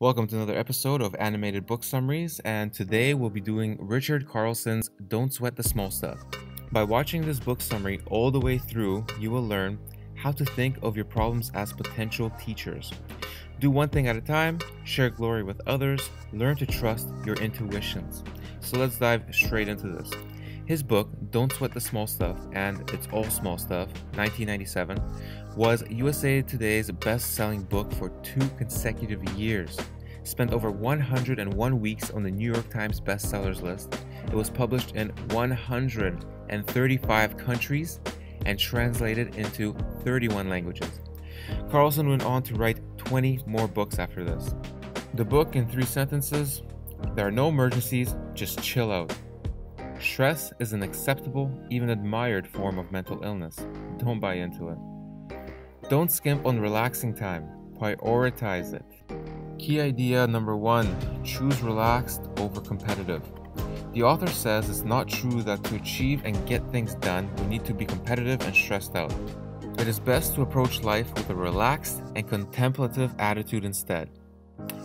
Welcome to another episode of Animated Book Summaries, and today we'll be doing Richard Carlson's Don't Sweat the Small Stuff. By watching this book summary all the way through, you will learn how to think of your problems as potential teachers. Do one thing at a time, share glory with others, learn to trust your intuitions. So let's dive straight into this. His book, Don't Sweat the Small Stuff, and It's All Small Stuff, 1997, was USA Today's best-selling book for 2 consecutive years. Spent over 101 weeks on the New York Times bestsellers list, it was published in 135 countries and translated into 31 languages. Carlson went on to write 20 more books after this. The book in 3 sentences: there are no emergencies, just chill out. Stress is an acceptable, even admired form of mental illness. Don't buy into it. Don't skimp on relaxing time. Prioritize it. Key idea number 1, choose relaxed over competitive. The author says it's not true that to achieve and get things done, we need to be competitive and stressed out. It is best to approach life with a relaxed and contemplative attitude instead.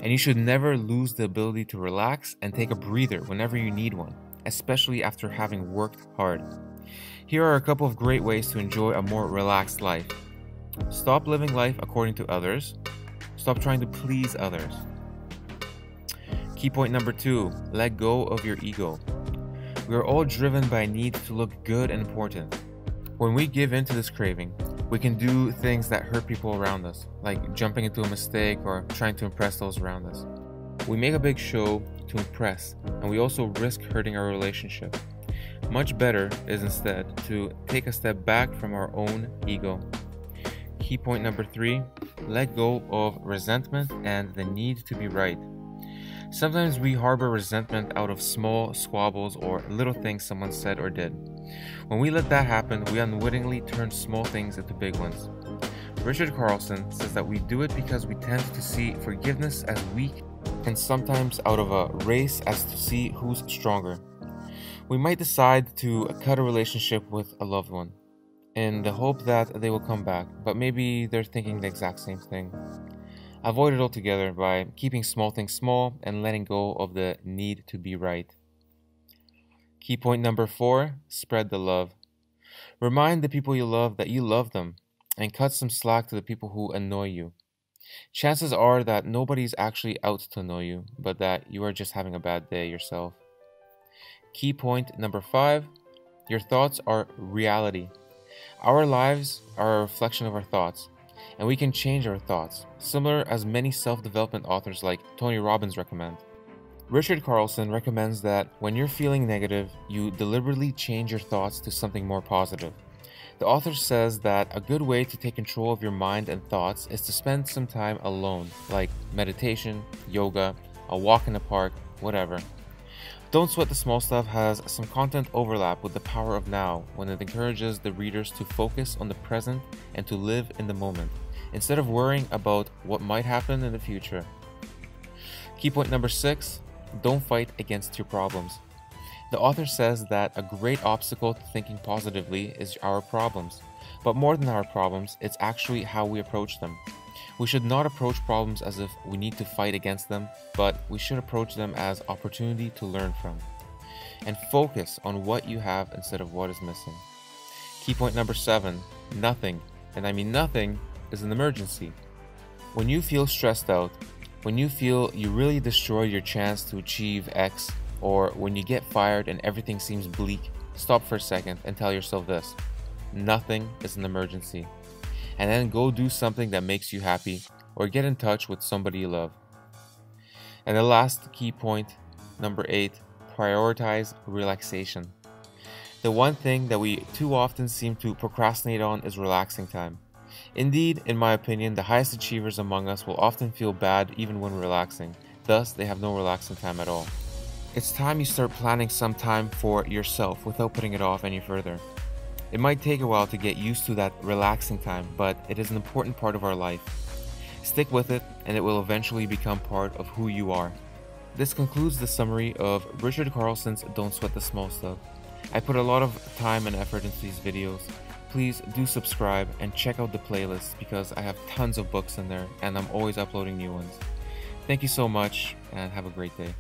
And you should never lose the ability to relax and take a breather whenever you need one, especially after having worked hard. Here are a couple of great ways to enjoy a more relaxed life. Stop living life according to others. Stop trying to please others. Key point number 2, let go of your ego. We are all driven by a need to look good and important. When we give in to this craving, we can do things that hurt people around us, like jumping into a mistake or trying to impress those around us. We make a big show to impress, and we also risk hurting our relationship. Much better is instead to take a step back from our own ego. Key point number 3, let go of resentment and the need to be right. Sometimes we harbor resentment out of small squabbles or little things someone said or did. When we let that happen, we unwittingly turn small things into big ones. Richard Carlson says that we do it because we tend to see forgiveness as weak and sometimes out of a race as to see who's stronger. We might decide to cut a relationship with a loved one in the hope that they will come back, but maybe they're thinking the exact same thing. Avoid it altogether by keeping small things small and letting go of the need to be right. Key point number 4, spread the love. Remind the people you love that you love them, and cut some slack to the people who annoy you. Chances are that nobody's actually out to annoy you, but that you are just having a bad day yourself. Key point number 5, your thoughts are reality. Our lives are a reflection of our thoughts, and we can change our thoughts, similar as many self-development authors like Tony Robbins recommend. Richard Carlson recommends that when you're feeling negative, you deliberately change your thoughts to something more positive. The author says that a good way to take control of your mind and thoughts is to spend some time alone, like meditation, yoga, a walk in the park, whatever. Don't Sweat the Small Stuff has some content overlap with The Power of Now when it encourages the readers to focus on the present and to live in the moment, instead of worrying about what might happen in the future. Key point number 6. Don't fight against your problems. The author says that a great obstacle to thinking positively is our problems. But more than our problems, it's actually how we approach them. We should not approach problems as if we need to fight against them, but we should approach them as opportunity to learn from. And focus on what you have instead of what is missing. Key point number 7, nothing, and I mean nothing, is an emergency. When you feel stressed out, when you feel you really destroy your chance to achieve X, or when you get fired and everything seems bleak, stop for a second and tell yourself this: nothing is an emergency. And then go do something that makes you happy, or get in touch with somebody you love. And the last key point, number 8, prioritize relaxation. The one thing that we too often seem to procrastinate on is relaxing time. Indeed, in my opinion, the highest achievers among us will often feel bad even when relaxing. Thus, they have no relaxing time at all. It's time you start planning some time for yourself without putting it off any further. It might take a while to get used to that relaxing time, but it is an important part of our life. Stick with it, and it will eventually become part of who you are. This concludes the summary of Richard Carlson's Don't Sweat the Small Stuff. I put a lot of time and effort into these videos. Please do subscribe and check out the playlist because I have tons of books in there and I'm always uploading new ones. Thank you so much, and have a great day.